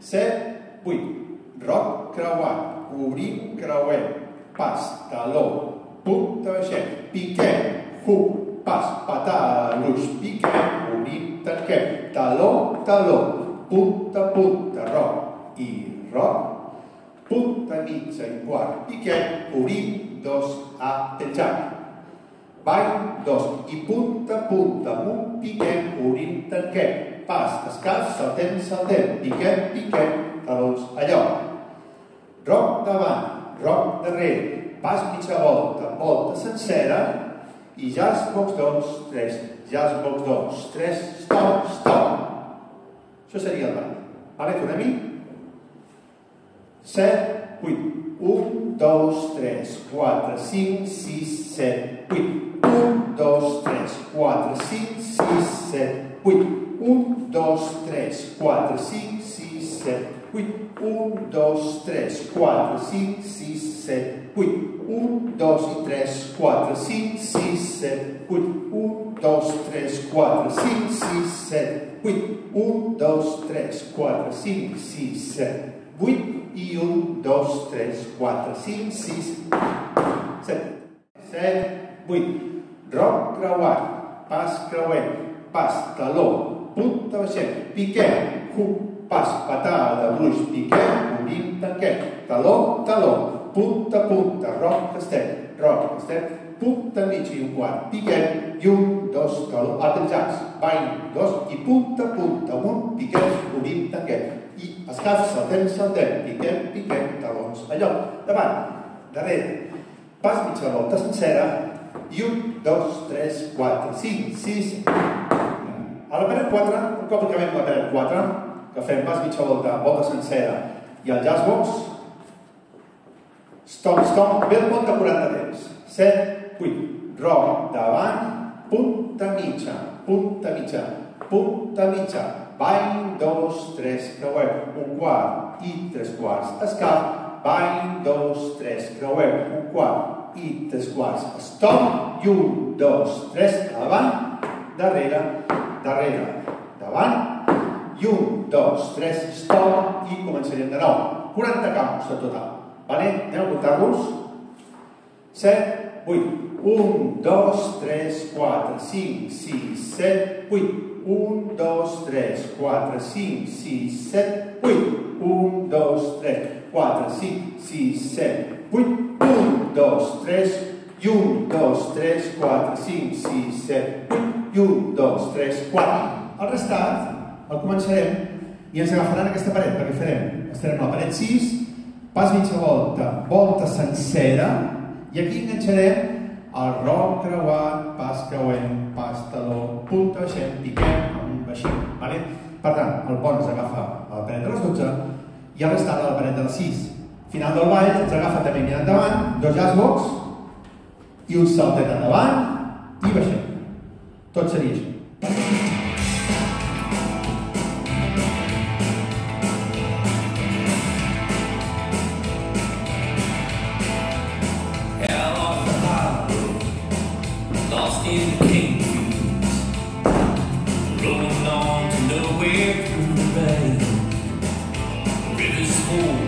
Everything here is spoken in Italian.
ser pui, roc crauat, urim crauet, pas, taló, puc, tabaixet, piquet, huc, pas, patà, luz, piquet, urim, tanquet, taló, taló, punta, punta, roc, i roc, punta, mitja, i quart, piquet, urim, dos, a, petxac. Vai, dos, i punta, punta, un, piquet, urim, tanquet. Pas, descalç, saltem, saltem, piquem, piquem, talons allò. Roc davant, roc darrere, pas mitja volta, volta sencera, i jazz, box, dos, tres, jazz, box, dos, tres, stop, stop. Això seria el ball. Vale, tornem-hi. 7, 8, 1, 2, 3, 4, 5, 6, 7, 8, 1, 2, 3, 4, 5, 6, 7, 8, 1, 2, 3, 4, 5, 6, 7, 8, 1, 2, 3, 4, 5, 6, 7, 8, 1, 2, 3, 4, 5, 6, 7, 8, 1, 2, 3, 4, 5, 6, 7, 8, 1, 2, 3, 4, 5, 6, 7, 8 i 1, 2, 3, 4, 5, 6, 7, 7, 8, roc creuat, pas creuet, pas taló, punta, baixet, piquet, cup, pas, patada, bruix, piquet, unim, tanquet, taló, taló, punta, punta, roc, castet, roc, castet, punta, mig i un quart, piquet, i un, dos, taló, atenjats, bany, dos, i punta, punta, un, piquet, unim, tanquet, i escaf, saltem, saltem, piquet, piquet, talons, allò, davant, darrere, pas mitja volta sencera, i un, dos, tres, quatre, cinc, sis, a la pera 4, un cop acabem la pera 4, que fem pas mitja volta, volta sencera i el jazz box, stop, stop, ve el pont de 40 temps. 7, 8, roc, davant, punta mitja, punta mitja, punta mitja, bany, 2, 3, creueu, un quart i tres quarts, escap, bany, 2, 3, creueu, un quart i tres quarts, stop, i 1, 2, 3, davant, darrere, darrere, davant, i 1, 2, 3, stop, i començarem de nou. 40 camps en total. Vale? Anem a comptar-los. 7, 8, 1, 2, 3, 4, 5, 6, 7, 8, 1, 2, 3, 4, 5, 6, 7, 8, 1, 2, 3, 4, 5, 6, 7, 8, 1, 2, 3, i 1, 2, 3, 4, 5, 6, 7, 8, i 1, 2, 3, 4. El restat el començarem i ens agafaran aquesta paret, perquè farem, estarem a la paret 6, pas mitja volta, volta sencera, i aquí enganxarem el roc creuat, pas creuem, pas taló, punta, baixem, piquem, baixem, vale? Per tant, el pont ens agafa a la paret de les 12 i el restat a la paret de les 6. Final del ball ens agafa també mirant davant, dos jazzbox i un saltet endavant i baixem. Tot seria això. Hell off the high road, lost in the canyons, rolling on to nowhere through the rain, rivers full.